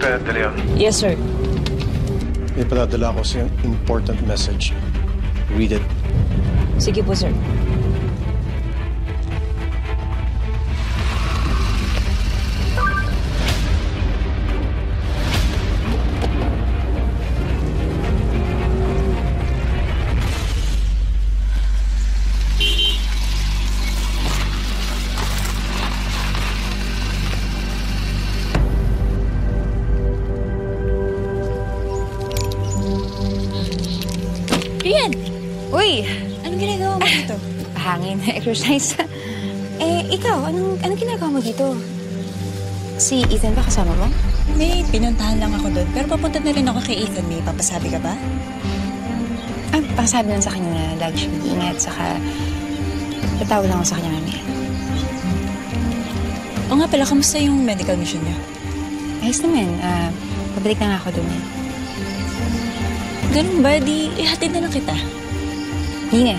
Lieutenant De Leon. Yes, sir. May padadala ko sa important message. Read it. Sige po, sir. Uy! Anong ginagawa mo dito? Hangin, exercise. Eh, ikaw, anong ginagawa mo dito? Si Ethan ba kasama mo? May pinuntahan lang ako doon. Pero papunta na rin ako kay Ethan. May papasabi ka ba? Ah, pasabi lang sa kanya na lagi siyang ingat. Saka, patawag lang ako sa kanya mami. O nga pala, kamusta yung medical mission niyo? Ayos naman. Pabalik na nga ako doon. Ganun ba? Di, ihatid na lang kita. Hindi nga.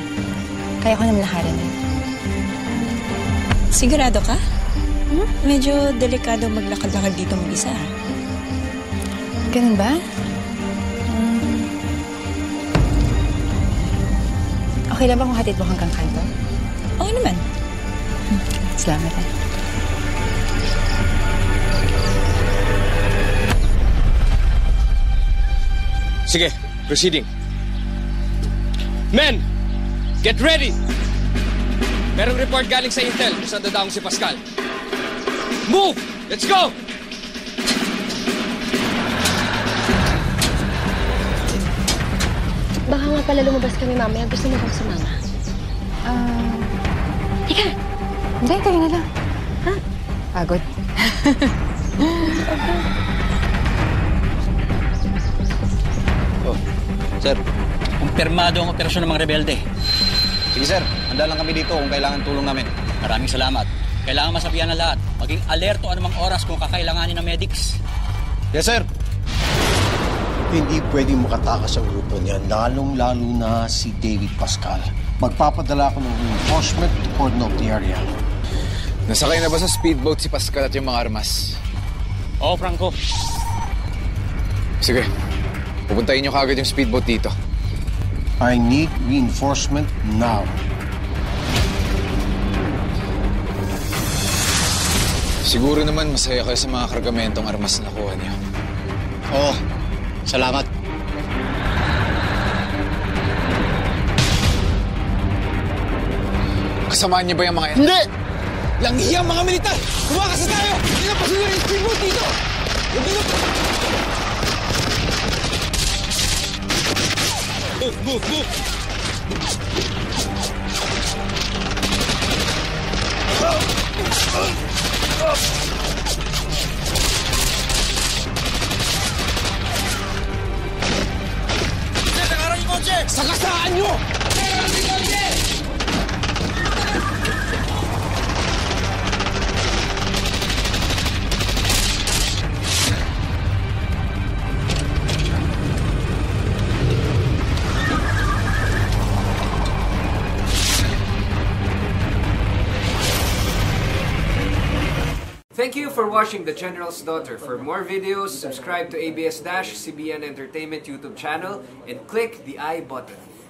Kaya ko nang lakarin. Sigurado ka? Hmm? Medyo delikado maglakad-lakad dito mag-isa. Ganun ba? Okay lang ba kung hatid mo hanggang kanto? Oo naman. Salamat ha. Sige, proceeding. Men! Get ready! Merong report galing sa Intel kung saan dadaong si Pascal. Move! Let's go! Baka nga pala lumabas kami mamaya. Gusto mo bang sumama? Ika! Hindi, kami na lang. Ha? Pagod. Oh, sir. Kumpirmado ang operasyon ng mga rebelde. Sige sir, handa lang kami dito kung kailangan tulong namin. Maraming salamat. Kailangan masabihan na lahat. Maging alerto anumang oras kung kakailanganin ng medics. Yes sir. Hindi pwedeng makatakas ang grupo niya, lalong-lalo na si David Pascal. Magpapadala ako ng reinforcement to cordon off the area. Nasakay na ba sa speedboat si Pascal at yung mga armas? Oo, Franco. Sige, pupuntahin niyo kaagad yung speedboat dito. I need reinforcement now. Siguro naman masaya kayo sa mga kargamentong armas na nakuha niyo. Oo. Salamat. Kasamaan niyo ba yung mga yan? Hindi! Langhiya ang mga militar! Tumakas na tayo! Hindi na pasunod yung speedboat dito! Hindi na Move! Teka, yung kotse! Sakasaan nyo! Teka, yung kotse! Thank you for watching The General's Daughter. For more videos, subscribe to ABS-CBN Entertainment YouTube channel and click the I button.